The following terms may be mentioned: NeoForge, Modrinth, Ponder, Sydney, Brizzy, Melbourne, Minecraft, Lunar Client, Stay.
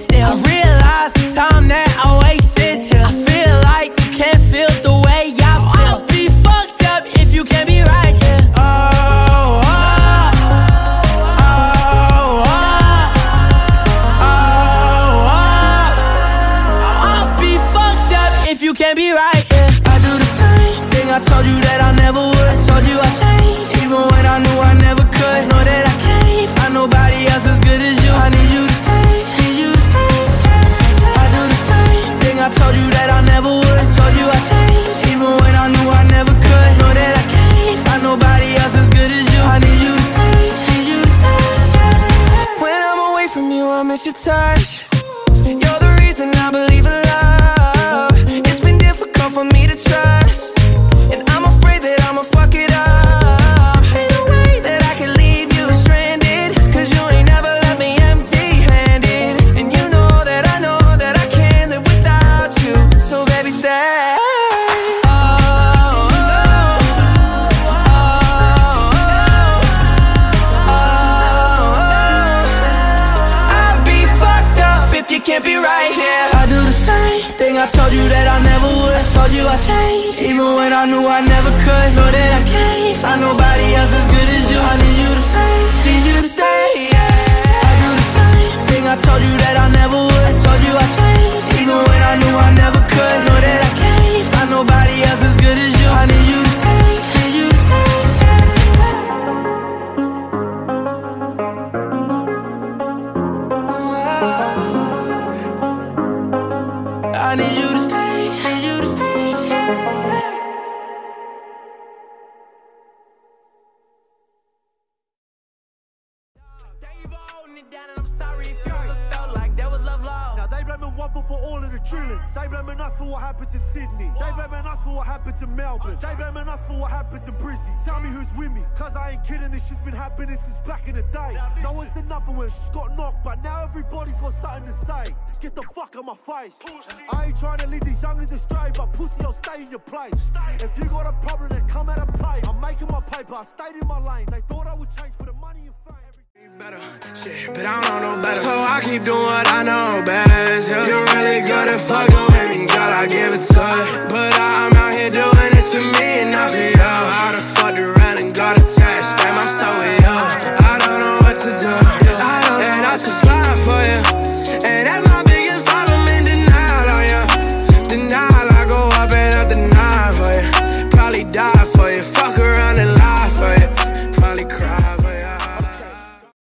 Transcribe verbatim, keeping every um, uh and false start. still. I realize the time that I wasted here. I feel like you can't feel the way I feel. I'll be fucked up if you can't be right here. Oh. Can't be right, yeah. I do the same thing I told you that I never would. I told you I changed, even when I knew I never could. Know that I can't find nobody else as good as you. I need you to stay, need you to stay. I do the same thing I told you that I never would. I told you I changed, even when I knew I never could. Know that I can't find nobody else as good as you. I need you to stay, need you to stay. When I'm away from you, I miss your touch. You're the reason I believe in love. For me to trust, and I'm afraid that I'ma fuck it up. Ain't no way that I can leave you stranded, cause you ain't never left me empty-handed. And you know that I know that I can't live without you, so baby stay. Oh, oh, oh, oh, oh. I'll be fucked up if you can't be right here. I do the same thing I told you that I never would. I told you I changed, even when I knew I never could. Know that I can't find nobody else as good as you. I need you to stay, need you to stay, yeah. I do the same thing I told you that I never would. I told you I changed, even when I knew I never could. Know that I can't find nobody else as good as you. I need you to stay, need you to stay. I need you to stay. They blaming us for what happens in Sydney. They blaming us for what happens in Melbourne. They blaming us for what happens in Brizzy. Tell me who's with me, cause I ain't kidding. This shit's been happening since back in the day. No one said nothing when she got knocked, but now everybody's got something to say. Get the fuck out my face. I ain't trying to lead these youngins astray, but pussy, I'll stay in your place. If you got a problem, then come out and play. I'm making my paper, I stayed in my lane. They thought I would change for the money and fame. Better, shit, but I don't know no better. So I keep doing what I know best. Yeah. You're really good at fucking with me, God, I give it to you. But I